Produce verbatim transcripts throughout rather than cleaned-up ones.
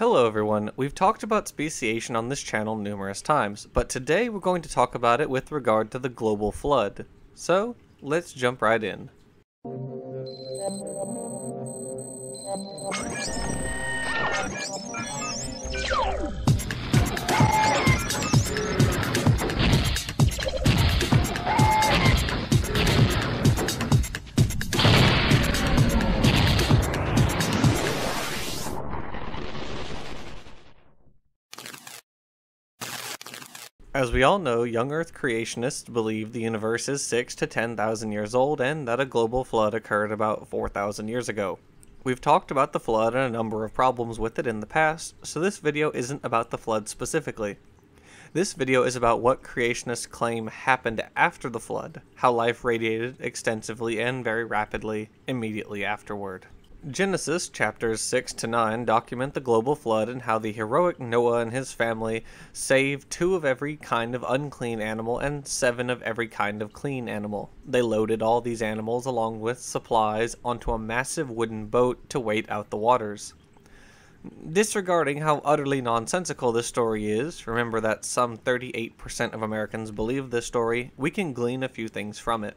Hello everyone, we've talked about speciation on this channel numerous times, but today we're going to talk about it with regard to the global flood. So, let's jump right in. As we all know, young Earth creationists believe the universe is six to ten thousand years old and that a global flood occurred about four thousand years ago. We've talked about the flood and a number of problems with it in the past, so this video isn't about the flood specifically. This video is about what creationists claim happened after the flood, how life radiated extensively and very rapidly immediately afterward. Genesis chapters six to nine document the global flood and how the heroic Noah and his family saved two of every kind of unclean animal and seven of every kind of clean animal. They loaded all these animals along with supplies onto a massive wooden boat to wait out the waters. Disregarding how utterly nonsensical this story is, remember that some thirty-eight percent of Americans believe this story, we can glean a few things from it.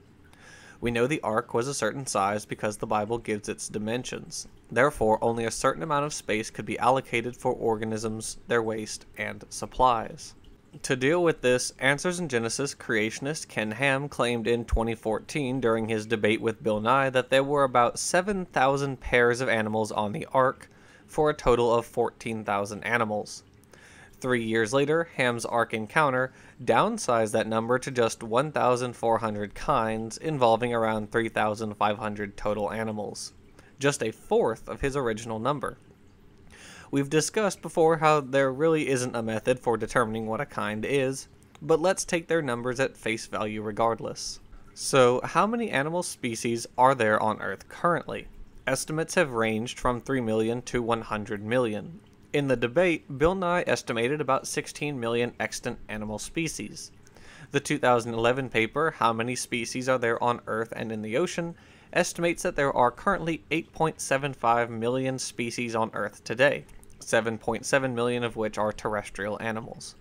We know the ark was a certain size because the Bible gives its dimensions. Therefore, only a certain amount of space could be allocated for organisms, their waste, and supplies. To deal with this, Answers in Genesis creationist Ken Ham claimed in twenty fourteen during his debate with Bill Nye that there were about seven thousand pairs of animals on the ark, for a total of fourteen thousand animals. Three years later, Ham's Ark Encounter downsized that number to just one thousand four hundred kinds, involving around three thousand five hundred total animals, just a fourth of his original number. We've discussed before how there really isn't a method for determining what a kind is, but let's take their numbers at face value regardless. So, how many animal species are there on Earth currently? Estimates have ranged from three million to one hundred million. In the debate, Bill Nye estimated about sixteen million extant animal species. The two thousand eleven paper, How Many Species Are There on Earth and in the Ocean, estimates that there are currently eight point seven five million species on Earth today, seven point seven million of which are terrestrial animals.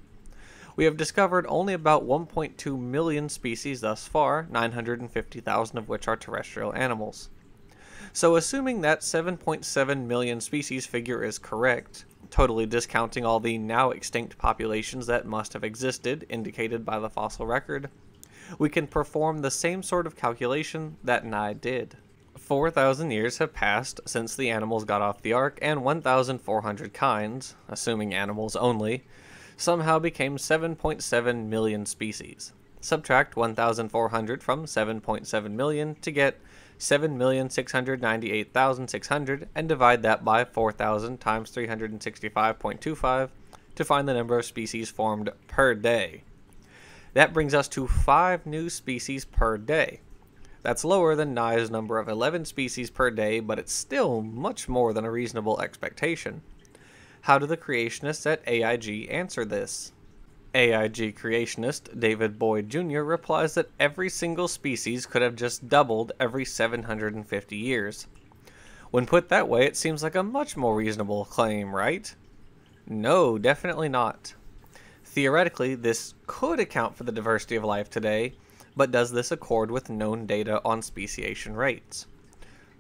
We have discovered only about one point two million species thus far, nine hundred fifty thousand of which are terrestrial animals. So assuming that seven point seven million species figure is correct, totally discounting all the now extinct populations that must have existed, indicated by the fossil record, we can perform the same sort of calculation that Nye did. four thousand years have passed since the animals got off the ark, and one thousand four hundred kinds, assuming animals only, somehow became seven point seven million species. Subtract one thousand four hundred from seven point seven million to get seven million six hundred ninety-eight thousand six hundred and divide that by four thousand times three hundred sixty-five point two five to find the number of species formed per day. That brings us to five new species per day. That's lower than Nye's number of eleven species per day, but it's still much more than a reasonable expectation. How do the creationists at A I G answer this? A I G creationist David Boyd Junior replies that every single species could have just doubled every seven hundred fifty years. When put that way, it seems like a much more reasonable claim, right? No, definitely not. Theoretically, this could account for the diversity of life today, but does this accord with known data on speciation rates?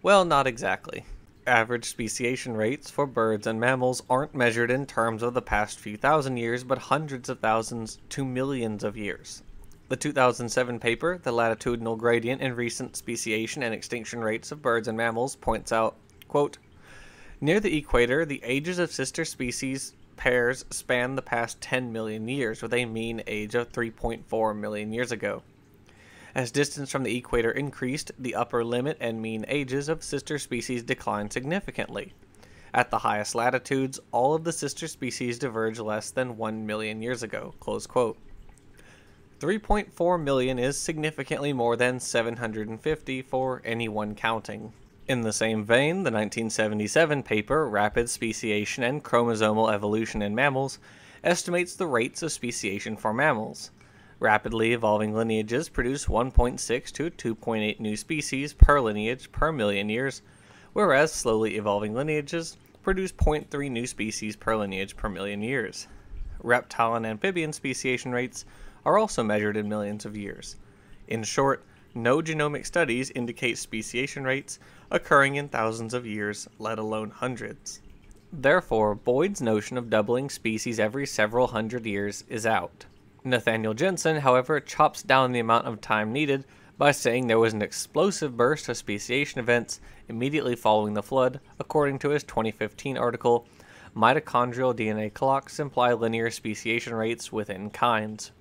Well, not exactly. Average speciation rates for birds and mammals aren't measured in terms of the past few thousand years, but hundreds of thousands to millions of years. The two thousand seven paper, The Latitudinal Gradient in Recent Speciation and Extinction Rates of Birds and Mammals, points out, quote, "Near the equator, the ages of sister species pairs span the past ten million years, with a mean age of three point four million years ago. As distance from the equator increased, the upper limit and mean ages of sister species declined significantly. At the highest latitudes, all of the sister species diverge less than one million years ago." Close quote. three point four million is significantly more than seven hundred fifty for anyone counting. In the same vein, the nineteen seventy-seven paper, Rapid Speciation and Chromosomal Evolution in Mammals, estimates the rates of speciation for mammals. Rapidly evolving lineages produce one point six to two point eight new species per lineage per million years, whereas slowly evolving lineages produce zero point three new species per lineage per million years. Reptile and amphibian speciation rates are also measured in millions of years. In short, no genomic studies indicate speciation rates occurring in thousands of years, let alone hundreds. Therefore, Boyd's notion of doubling species every several hundred years is out. Nathaniel Jeanson, however, chops down the amount of time needed by saying there was an explosive burst of speciation events immediately following the flood, according to his twenty fifteen article, Mitochondrial D N A clocks imply linear speciation rates within kinds.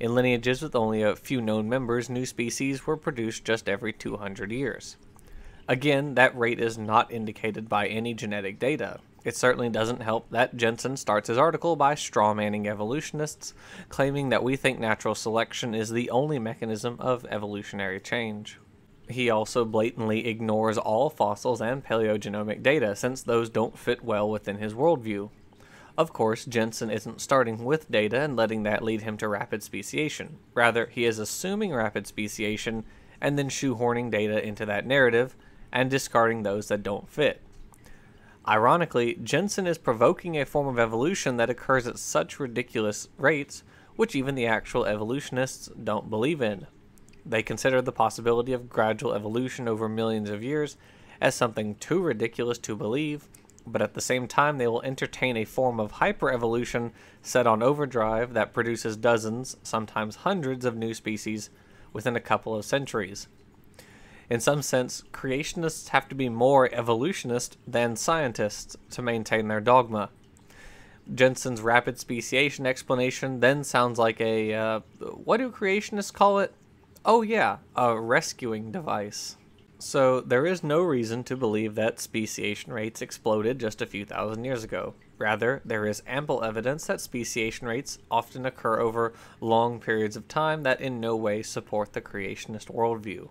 In lineages with only a few known members, new species were produced just every two hundred years. Again, that rate is not indicated by any genetic data. It certainly doesn't help that Jeanson starts his article by strawmanning evolutionists, claiming that we think natural selection is the only mechanism of evolutionary change. He also blatantly ignores all fossils and paleogenomic data, since those don't fit well within his worldview. Of course, Jeanson isn't starting with data and letting that lead him to rapid speciation. Rather, he is assuming rapid speciation and then shoehorning data into that narrative and discarding those that don't fit. Ironically, Jeanson is provoking a form of evolution that occurs at such ridiculous rates, which even the actual evolutionists don't believe in. They consider the possibility of gradual evolution over millions of years as something too ridiculous to believe, but at the same time they will entertain a form of hyperevolution set on overdrive that produces dozens, sometimes hundreds of new species within a couple of centuries. In some sense, creationists have to be more evolutionist than scientists to maintain their dogma. Jeanson's rapid speciation explanation then sounds like a, uh, what do creationists call it? Oh yeah, a rescuing device. So there is no reason to believe that speciation rates exploded just a few thousand years ago. Rather, there is ample evidence that speciation rates often occur over long periods of time that in no way support the creationist worldview.